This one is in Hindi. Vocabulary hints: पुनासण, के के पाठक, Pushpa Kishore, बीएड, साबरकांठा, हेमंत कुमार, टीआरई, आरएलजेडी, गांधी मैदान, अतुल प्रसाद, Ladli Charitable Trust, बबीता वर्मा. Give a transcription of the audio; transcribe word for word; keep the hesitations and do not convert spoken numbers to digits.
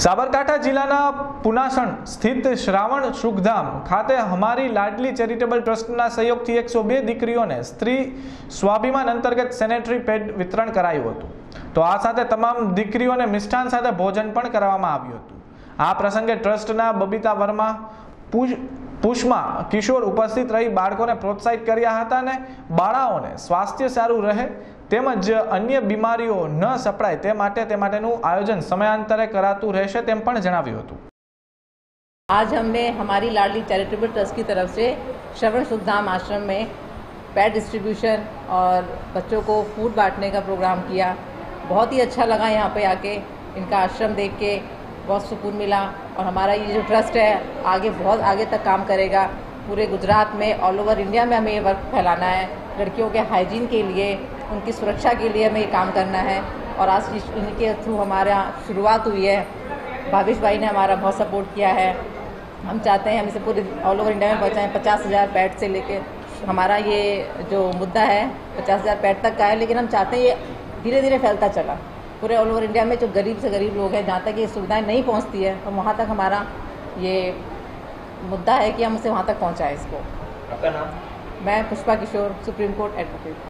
साबरकांठा जिलाना पुनासण स्थित श्रावण सुखधाम खाते हमारी लाडली चेरिटेबल ट्रस्टना सहयोगथी एक सौ बे दीकरीओने स्त्री स्वाभिमान अंतर्गत सेनेटरी पेड वितरण करायुं हतुं। तो आ साथे तमाम दीकरीओने मिष्ठान साथे भोजन पण करवामां आव्युं हतुं। आ प्रसंगे ट्रस्टना बबीता वर्मा, पुष्पा किशोर उपस्थित रही बाळकोने प्रोत्साहित कर्या हता ने बाळाओने स्वास्थ्य सारू रहे તેમજ અન્ય બીમારીઓ ન સપડાય તે માટે તે માટેનું આયોજન સમયાંતરે કરાતું રહેશે તેમ પણ જણાવ્યું હતું। आज हमने हमारी लाडली चैरिटेबल ट्रस्ट की तरफ से श्रवण सुखधाम आश्रम में पैड डिस्ट्रीब्यूशन और बच्चों को फूड बांटने का प्रोग्राम किया। बहुत ही अच्छा लगा यहाँ पे आके, इनका आश्रम देख के बहुत सुकून मिला। और हमारा ये जो ट्रस्ट है आगे बहुत आगे तक काम करेगा। पूरे गुजरात में, ऑल ओवर इंडिया में हमें ये वर्क फैलाना है। लड़कियों के हाइजीन के लिए, उनकी सुरक्षा के लिए हमें ये काम करना है। और आज इनके थ्रू हमारा शुरुआत हुई है। भावेश भाई ने हमारा बहुत सपोर्ट किया है। हम चाहते हैं हम इसे पूरे ऑल ओवर इंडिया में पहुँचाएँ। पचास हज़ार पैड से लेके हमारा ये जो मुद्दा है पचास हज़ार पैड तक का है, लेकिन हम चाहते हैं ये धीरे धीरे फैलता चला पूरे ऑल ओवर इंडिया में। जो गरीब से गरीब लोग हैं, जहाँ तक ये सुविधाएँ नहीं पहुँचती है, तो वहाँ तक हमारा ये मुद्दा है कि हम उसे वहाँ तक पहुँचाएँ इसको। आपका नाम? मैं Pushpa Kishore, supreme court advocate.